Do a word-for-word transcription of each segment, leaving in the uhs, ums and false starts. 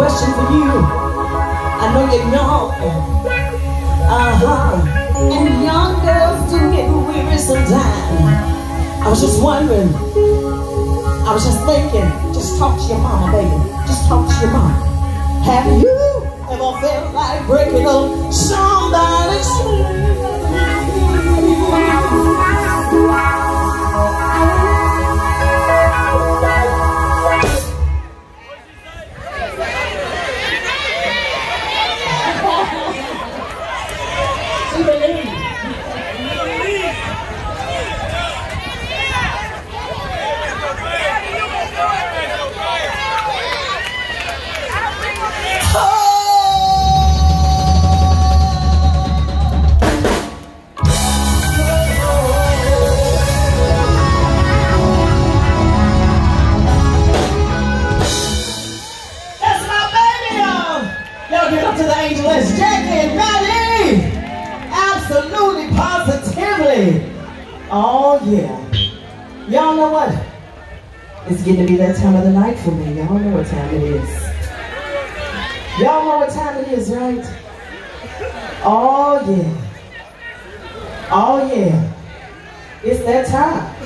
question for you. I know you're young. Uh-huh. And young girls do get weary sometimes. I was just wondering, I was just thinking, just talk to your mama, baby. Just talk to your mama. Have you ever felt like breaking up somebody's Oh yeah. Y'all know what? It's getting to be that time of the night for me. Y'all know what time it is. Y'all know what time it is, right? Oh yeah. Oh yeah. It's that time.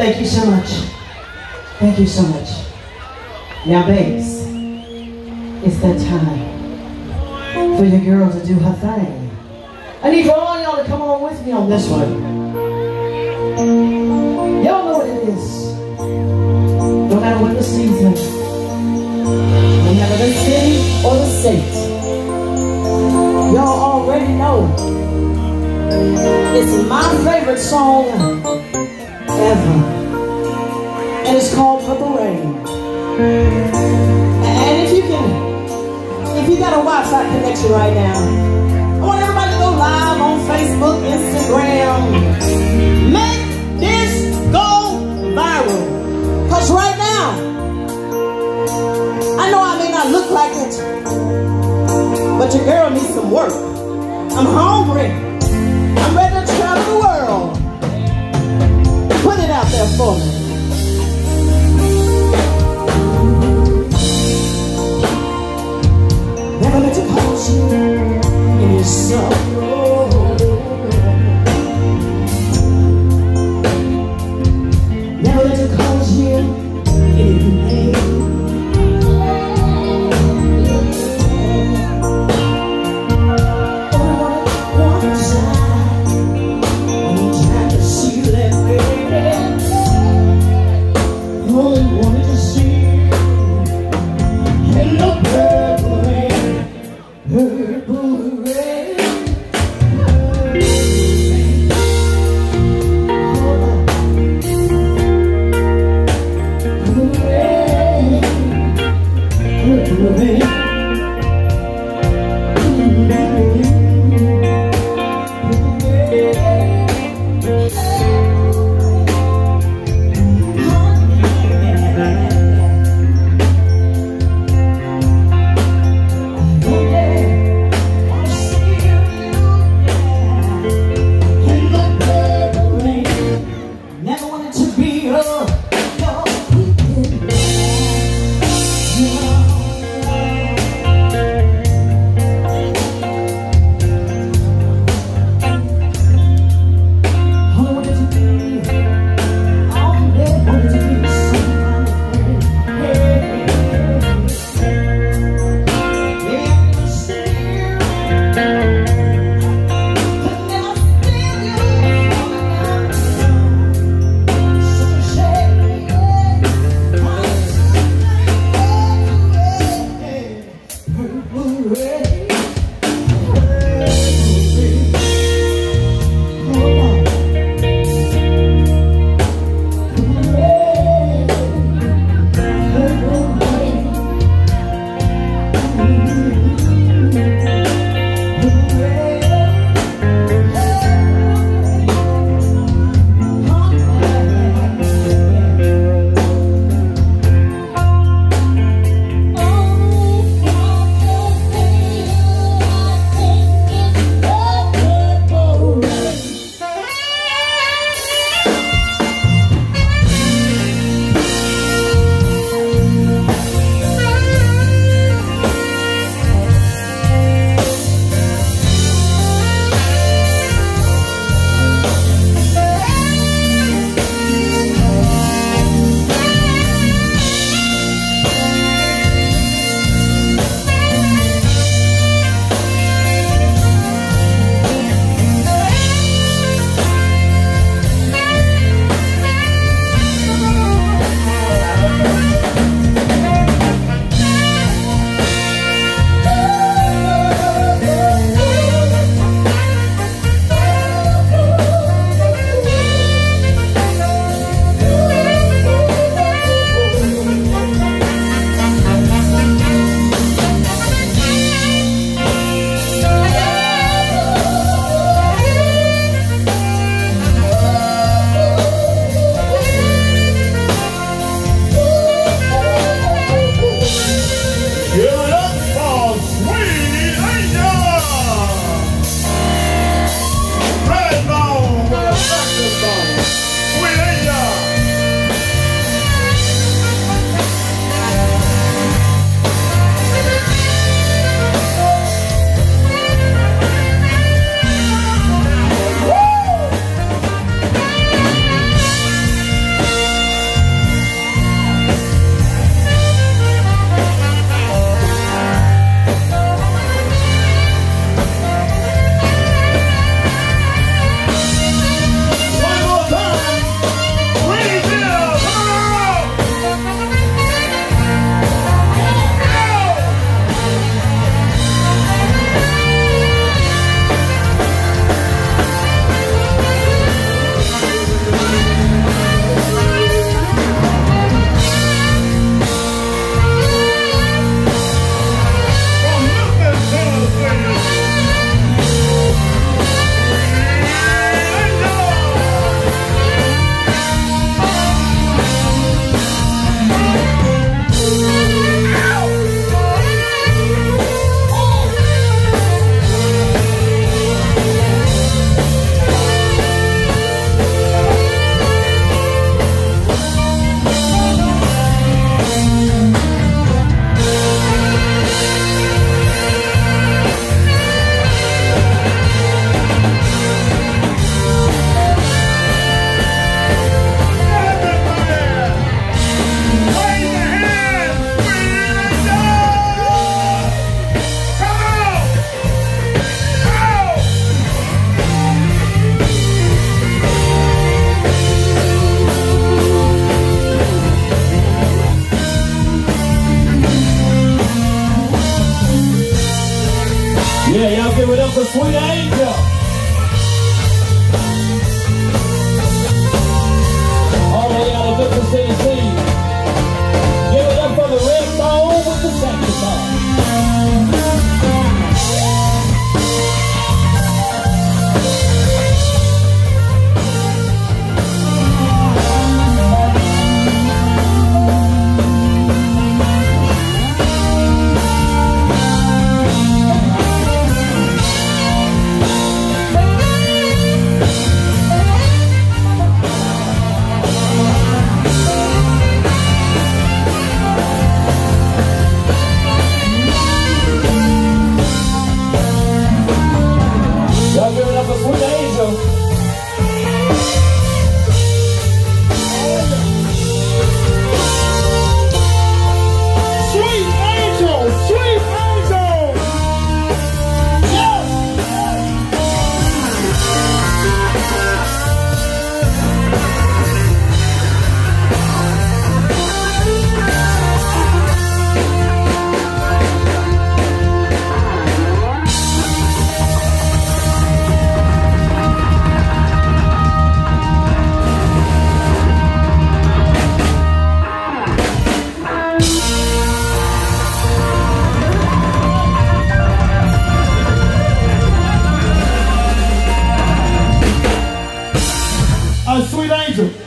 Thank you so much. Thank you so much. Now, babes, it's that time for your girl to do her thing. I need for all y'all to come on with me on this one. Y'all know what it is. No matter what the season, no matter the city or the state, y'all already know it's my favorite song ever. And it's called Purple Rain. And if you can, if you got a Wi-Fi connection right now, I want everybody to go live on Facebook, Instagram. Make this go viral. Because right now, I know I may not look like it, but your girl needs some work. I'm hungry. I'm ready to travel the world. out there for me. Never let it hold you in your sorrow. Never let it hold you in your pain. Oh, what a time when you tried to see that baby. Oh, you wanted to see. Hello, purple rain, purple rain.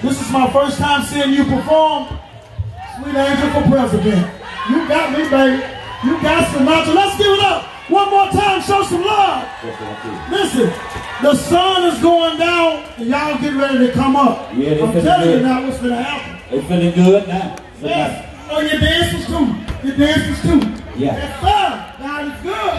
This is my first time seeing you perform. Sweet Angel for President. You got me, baby. You got Sinatra. Let's give it up. One more time, show some love. Listen, the sun is going down and y'all getting ready to come up. Yeah, I'm telling good. you now what's going to happen. It's feeling good now. Yes. Nice. Oh, your dance was too. Your dance was too. Yeah. Yes, sir. Now it's good.